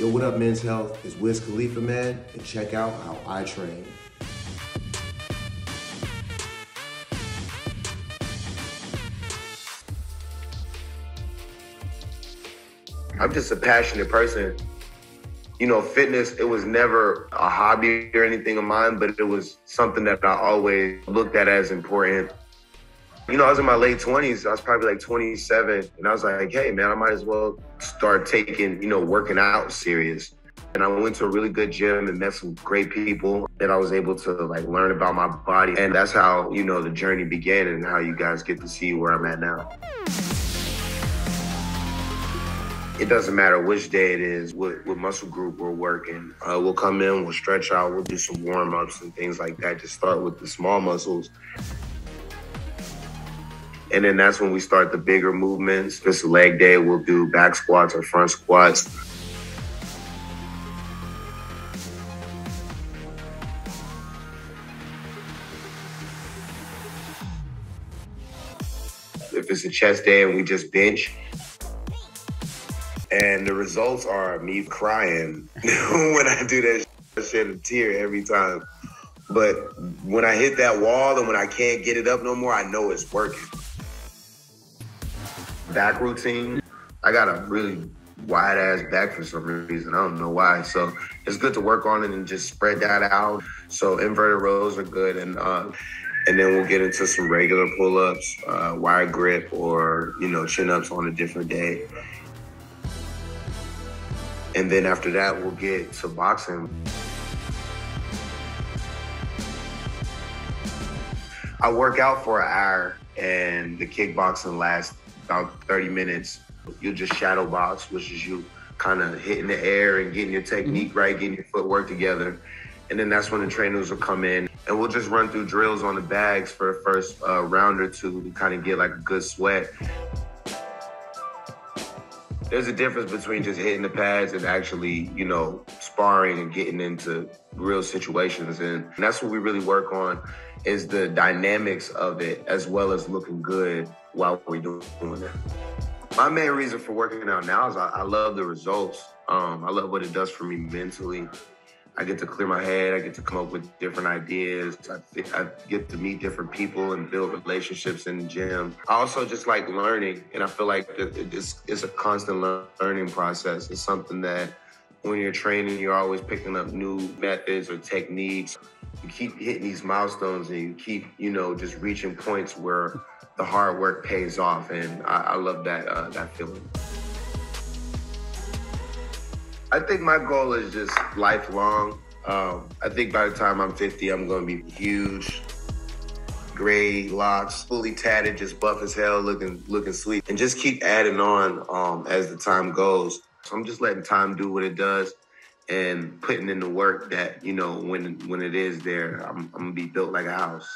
Yo, what up, Men's Health? It's Wiz Khalifa, man, and check out how I train. I'm just a passionate person. You know, fitness, it was never a hobby or anything of mine, but it was something that I always looked at as important. You know, I was in my late 20s. I was probably like 27. And I was like, hey, man, I might as well start taking, you know, working out serious. And I went to a really good gym and met some great people that I was able to like learn about my body. And that's how, you know, the journey began and how you guys get to see where I'm at now. It doesn't matter which day it is, what muscle group we're working. We'll come in, we'll stretch out, we'll do some warm-ups and things like that. Just start with the small muscles. And then that's when we start the bigger movements. If it's a leg day, we'll do back squats or front squats. If it's a chest day and we just bench, and the results are me crying when I do that. I shed a tear every time. But when I hit that wall and when I can't get it up no more, I know it's working. Back routine, I got a really wide ass back for some reason. I don't know why. So it's good to work on it and just spread that out. So inverted rows are good. And then we'll get into some regular pull-ups, wire grip, or, you know, chin-ups on a different day. And then after that, we'll get to boxing. I work out for an hour and the kickboxing lasts about 30 minutes. You'll just shadow box, which is you kind of hitting the air and getting your technique right, getting your footwork together. And then that's when the trainers will come in and we'll just run through drills on the bags for the first round or two to kind of get like a good sweat. There's a difference between just hitting the pads and actually, you know, sparring and getting into real situations. And that's what we really work on, is the dynamics of it, as well as looking good while we're doing it. My main reason for working out now is I love the results. I love what it does for me mentally. I get to clear my head. I get to come up with different ideas. I get to meet different people and build relationships in the gym. I also just like learning, and I feel like it's a constant learning process. It's something that when you're training, you're always picking up new methods or techniques. You keep hitting these milestones and you keep, you know, just reaching points where the hard work pays off. And I love that feeling. I think my goal is just lifelong. I think by the time I'm 50, I'm gonna be huge, gray locks, fully tatted, just buff as hell, looking sweet, and just keep adding on as the time goes. So I'm just letting time do what it does and putting in the work that, you know, when it is there, I'm gonna be built like a house.